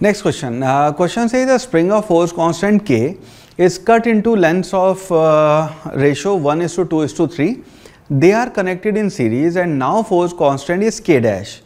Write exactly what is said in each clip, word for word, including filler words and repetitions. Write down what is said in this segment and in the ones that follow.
Next question. Uh, question says the spring of force constant K is cut into lengths of uh, ratio one is to two is to three. They are connected in series and now force constant is K dash.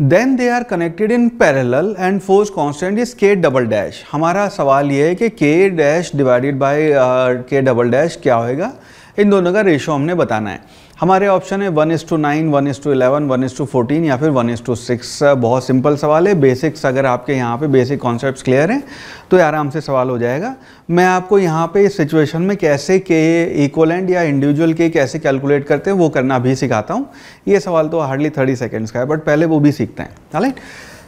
Then they are connected in parallel and force constant is K double dash. हमारा सवाल ये है कि K dash divided by uh, K double dash क्या होएगा, इन दोनों का ratio हमने बताना है। हमारे ऑप्शन है one is to nine, one is to eleven, one is to fourteen या फिर वन इस टू सिक्स। बहुत सिंपल सवाल है। बेसिक्स अगर आपके यहाँ पे बेसिक कॉन्सेप्ट्स क्लियर हैं तो आराम से सवाल हो जाएगा। मैं आपको यहाँ पे इस सिचुएशन में कैसे के इक्वलेंट या इंडिविजुअल के कैसे कैलकुलेट करते हैं वो करना भी सिखाता हूँ। ये सवाल तो हार्डली थर्टी सेकेंड्स का है, बट पहले वो भी सीखते हैं। राइट,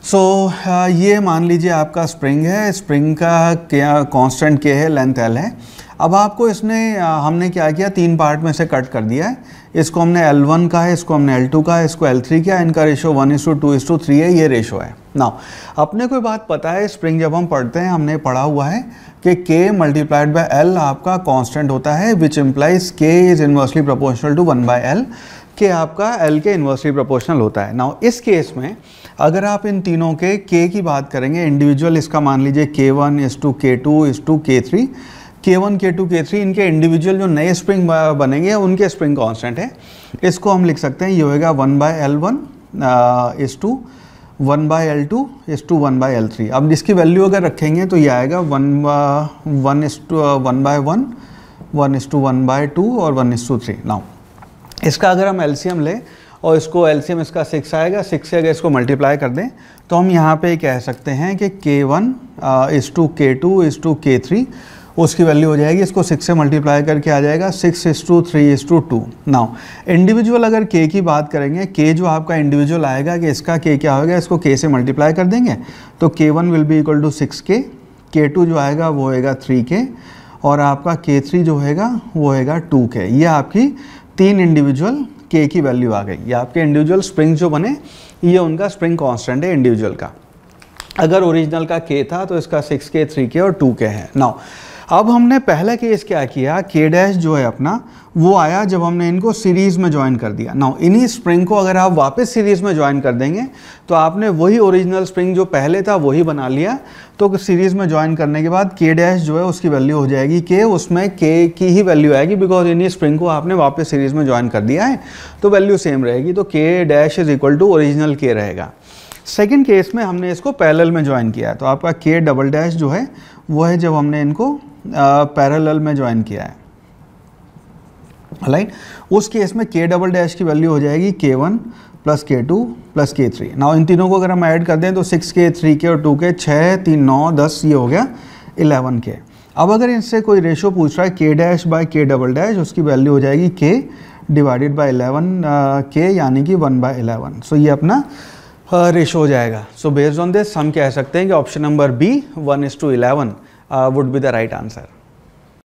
सो so, ये मान लीजिए आपका स्प्रिंग है। स्प्रिंग का कॉन्स्टेंट के है, लेंथ एल है। अब आपको इसने हमने क्या किया, तीन पार्ट में से कट कर दिया है। इसको हमने एल वन का है, इसको हमने एल टू का है, इसको एल थ्री का है। इनका ratio one is to two is to three है, ये रेशो है। नाउ अपने कोई बात पता है, स्प्रिंग जब हम पढ़ते हैं हमने पढ़ा हुआ है कि k मल्टीप्लाइड बाय एल आपका कांस्टेंट होता है, which implies k is inversely proportional to one by L. K आपका एल के इन्वर्सली प्रोपोर्शनल होता है। नाउ इस केस में अगर आप इन तीनों के k की बात करेंगे इंडिविजुअल, इसका मान लीजिए के वन इस टू के टू इस टू के थ्री के वन, के टू, के थ्री इनके इंडिविजुअल जो नए स्प्रिंग बनेंगे उनके स्प्रिंग कांस्टेंट है। इसको हम लिख सकते हैं, ये होएगा one by L one is to one by L two is to one by L three. अब इसकी वैल्यू अगर रखेंगे तो ये आएगा one one is to one by one, one is to one by two और one is to three. Now इसका अगर हम एलसीएम लें और इसको एलसीएम इसका सिक्स आएगा, सिक्स से अगर इसको मल्टीप्लाई कर दें तो हम यहाँ पे कह सकते हैं कि के वन इस टू के टू इस टू के थ्री उसकी वैल्यू हो जाएगी, इसको सिक्स से मल्टीप्लाई करके आ जाएगा six is to three is to two. Now individual अगर के की बात करेंगे, के जो आपका इंडिविजुअल आएगा कि इसका के क्या होगा, इसको के से मल्टीप्लाई कर देंगे तो K one will be equal to six K, K to जो आएगा वो होएगा थ्री के और आपका के थ्री जो होएगा वो होएगा टू के। ये आपकी तीन इंडिविजुअल के की वैल्यू आ गई। ये आपके इंडिविजुअल स्प्रिंग जो बने ये उनका स्प्रिंग कॉन्स्टेंट है इंडिविजुअल का। अगर ओरिजिनल का के था तो इसका सिक्स के, थ्री के और टू के है। नाउ अब हमने पहला केस क्या किया, के डैश जो है अपना वो आया जब हमने इनको सीरीज़ में ज्वाइन कर दिया। नाउ इन्हीं स्प्रिंग को अगर आप वापस सीरीज़ में ज्वाइन कर देंगे तो आपने वही ओरिजिनल स्प्रिंग जो पहले था वही बना लिया। तो सीरीज़ में ज्वाइन करने के बाद के डैश जो है उसकी वैल्यू हो जाएगी के, उसमें के की ही वैल्यू आएगी बिकॉज इन्हीं स्प्रिंग को आपने वापस सीरीज़ में ज्वाइन कर दिया है तो वैल्यू सेम रहेगी। तो K dash is equal to original K रहेगा। सेकेंड केस में हमने इसको पैरेलल में ज्वाइन किया तो आपका के डबल डैश जो है वो है जब हमने इनको पैरेलल में ज्वाइन किया है। राइट, उस केस में के डबल डैश की वैल्यू हो जाएगी K one plus K two plus K three. Now इन तीनों को अगर हम ऐड कर दें तो सिक्स के, थ्री के और टू के, छः तीन नौ दस, ये हो गया इलेवन के। अब अगर इनसे कोई रेशो पूछ रहा है K dash by K double dash, उसकी वैल्यू हो जाएगी के डिवाइडेड बाय इलेवन के, यानी कि वन बाय इलेवन। सो ये अपना रेशो uh, हो जाएगा। सो बेस्ड ऑन दिस हम कह सकते हैं कि option number B one is to eleven would be the right answer.